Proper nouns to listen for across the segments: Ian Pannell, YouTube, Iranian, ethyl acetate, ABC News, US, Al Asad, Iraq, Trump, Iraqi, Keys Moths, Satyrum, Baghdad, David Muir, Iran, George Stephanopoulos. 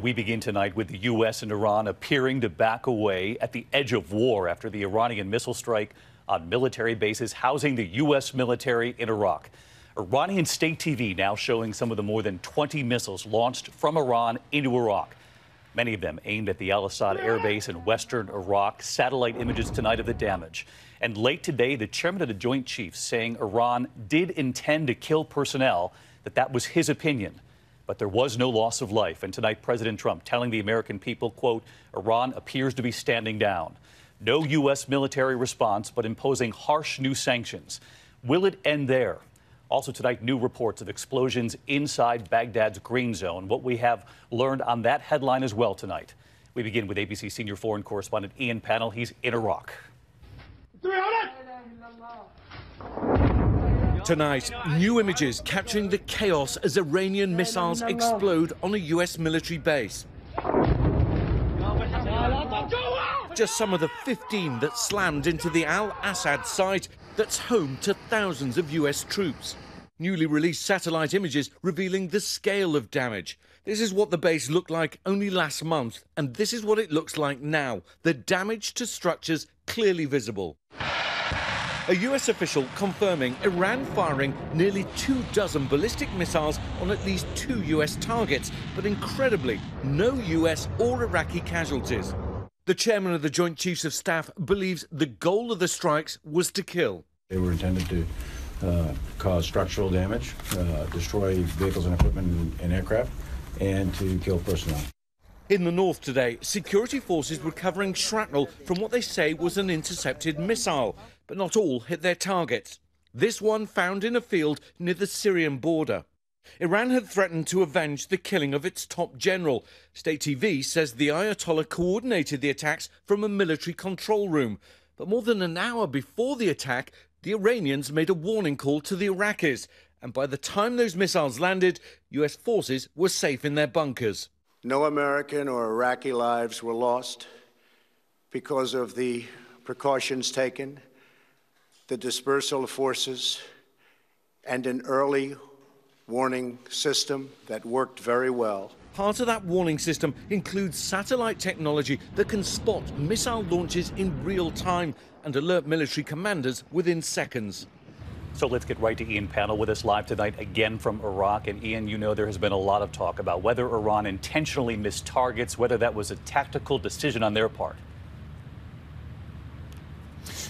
We begin tonight with the U.S. and Iran appearing to back away at the edge of war after the Iranian missile strike on military bases housing the U.S. military in Iraq. Iranian state TV now showing some of the more than 20 missiles launched from Iran into Iraq. Many of them aimed at the Al Asad air base in western Iraq. Satellite images tonight of the damage. And late today, the chairman of the Joint Chiefs saying Iran did intend to kill personnel, that was his opinion. But there was no loss of life. And tonight, President Trump telling the American people, quote, Iran appears to be standing down. No U.S. military response, but imposing harsh new sanctions. Will it end there? Also tonight, new reports of explosions inside Baghdad's green zone. What we have learned on that headline as well tonight. We begin with ABC senior foreign correspondent Ian Pannell. He's in Iraq. Tonight, new images capturing the chaos as Iranian missiles explode on a U.S. military base. Just some of the 15 that slammed into the Al Asad site that's home to thousands of U.S. troops. Newly released satellite images revealing the scale of damage. This is what the base looked like only last month, and this is what it looks like now. The damage to structures clearly visible. A U.S. official confirming Iran firing nearly 24 ballistic missiles on at least 2 U.S. targets, but incredibly, no U.S. or Iraqi casualties. The chairman of the Joint Chiefs of Staff believes the goal of the strikes was to kill. They were intended to cause structural damage, destroy vehicles and equipment and aircraft, and to kill personnel. In the north today, security forces recovering shrapnel from what they say was an intercepted missile, but not all hit their targets. This one found in a field near the Syrian border. Iran had threatened to avenge the killing of its top general. State TV says the Ayatollah coordinated the attacks from a military control room. But more than an hour before the attack, the Iranians made a warning call to the Iraqis. And by the time those missiles landed, U.S. forces were safe in their bunkers. No American or Iraqi lives were lost because of the precautions taken, the dispersal of forces, and an early warning system that worked very well. Part of that warning system includes satellite technology that can spot missile launches in real time and alert military commanders within seconds. So let's get right to Ian Pannell with us live tonight, again from Iraq. And Ian, you know there has been a lot of talk about whether Iran intentionally missed targets, whether that was a tactical decision on their part.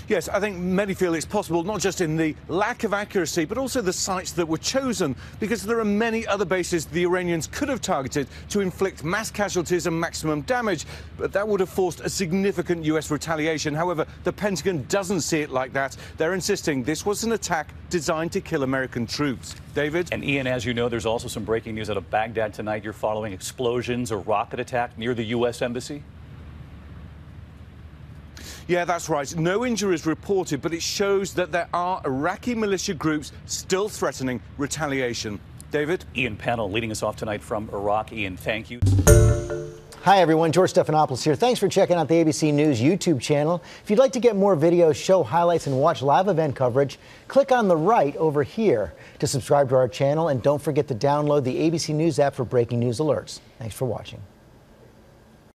Yes, I think many feel it's possible, not just in the lack of accuracy, but also the sites that were chosen, because there are many other bases the Iranians could have targeted to inflict mass casualties and maximum damage, but that would have forced a significant U.S. retaliation. However, the Pentagon doesn't see it like that. They're insisting this was an attack designed to kill American troops. David? And Ian, as you know, there's also some breaking news out of Baghdad tonight. You're following explosions, a rocket attack near the U.S. embassy? Yeah, that's right. No injuries reported, but it shows that there are Iraqi militia groups still threatening retaliation. David? Ian Pannell leading us off tonight from Iraq. Ian, thank you. Hi, everyone. George Stephanopoulos here. Thanks for checking out the ABC News YouTube channel. If you'd like to get more videos, show highlights, and watch live event coverage, click on the right over here to subscribe to our channel. And don't forget to download the ABC News app for breaking news alerts. Thanks for watching.